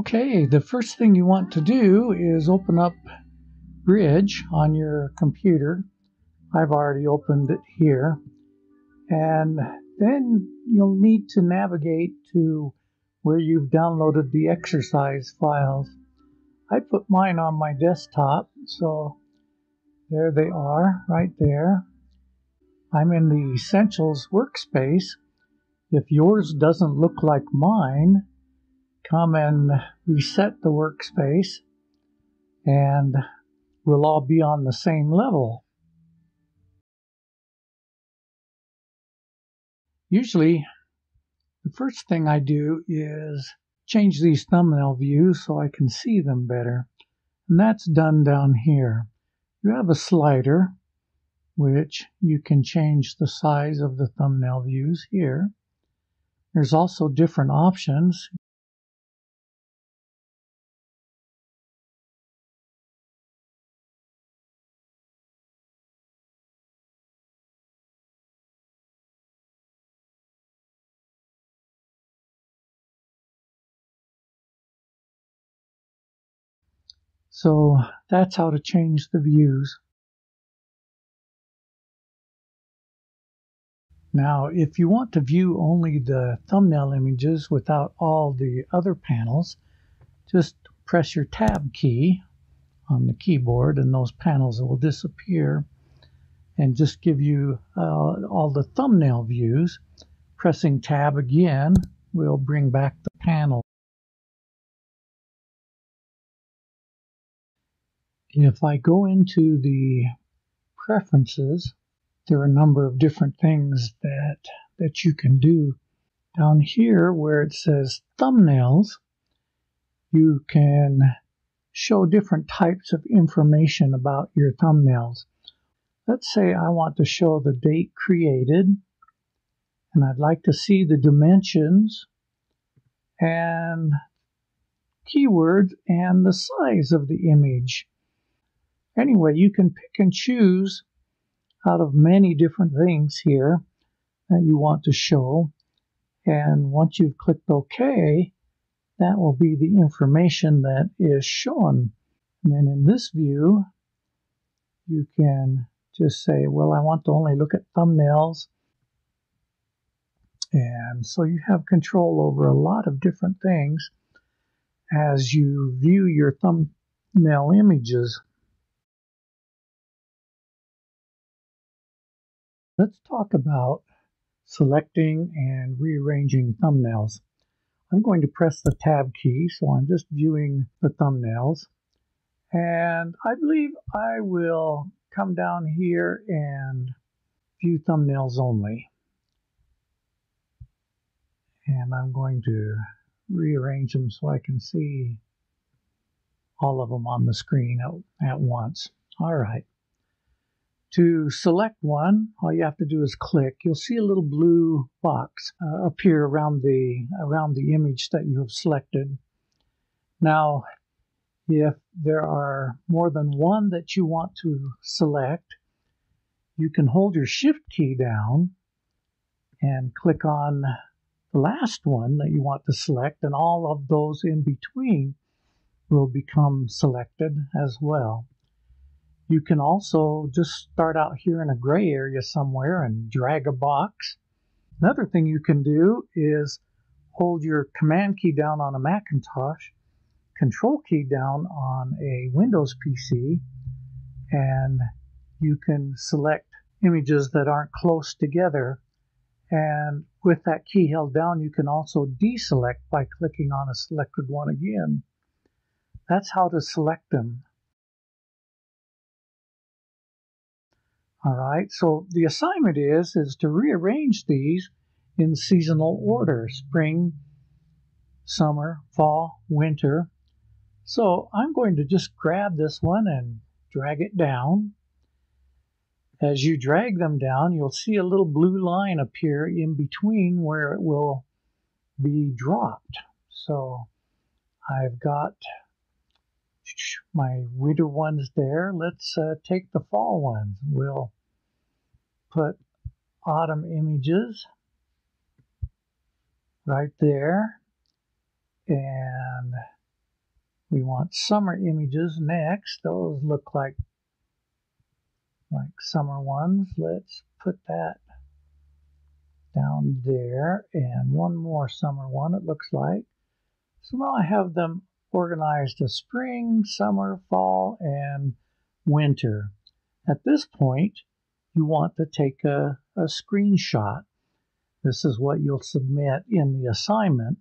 Okay, the first thing you want to do is open up Bridge on your computer. I've already opened it here. And then you'll need to navigate to where you've downloaded the exercise files. I put mine on my desktop, so there they are, right there. I'm in the Essentials workspace. If yours doesn't look like mine, come and reset the workspace, and we'll all be on the same level. Usually, the first thing I do is change these thumbnail views so I can see them better. And that's done down here. You have a slider, which you can change the size of the thumbnail views here. There's also different options. So that's how to change the views. Now, if you want to view only the thumbnail images without all the other panels, just press your Tab key on the keyboard and those panels will disappear and just give you all the thumbnail views. Pressing Tab again will bring back the panel. If I go into the preferences, there are a number of different things that you can do. Down here where it says thumbnails, you can show different types of information about your thumbnails. Let's say I want to show the date created, and I'd like to see the dimensions and keywords and the size of the image. Anyway, you can pick and choose out of many different things here that you want to show. And once you've clicked OK, that will be the information that is shown. And then in this view, you can just say, well, I want to only look at thumbnails. And so you have control over a lot of different things as you view your thumbnail images. Let's talk about selecting and rearranging thumbnails. I'm going to press the Tab key, so I'm just viewing the thumbnails. And I believe I will come down here and view thumbnails only. And I'm going to rearrange them so I can see all of them on the screen at once. All right. To select one, all you have to do is click. You'll see a little blue box appear around the image that you have selected. Now, if there are more than one that you want to select, you can hold your Shift key down and click on the last one that you want to select, and all of those in between will become selected as well. You can also just start out here in a gray area somewhere and drag a box. Another thing you can do is hold your Command key down on a Macintosh, Control key down on a Windows PC, and you can select images that aren't close together. And with that key held down, you can also deselect by clicking on a selected one again. That's how to select them. All right, so the assignment is to rearrange these in seasonal order: spring, summer, fall, winter. So I'm going to just grab this one and drag it down. As you drag them down, you'll see a little blue line appear in between where it will be dropped. So I've got my winter ones there. Let's take the fall ones. We'll put autumn images right there, and We want summer images next. Those look like summer ones. Let's put that down there, and one more summer one, it looks like. So now I have them organized as spring, summer, fall, and winter. At this point, you want to take a screenshot. This is what you'll submit in the assignment.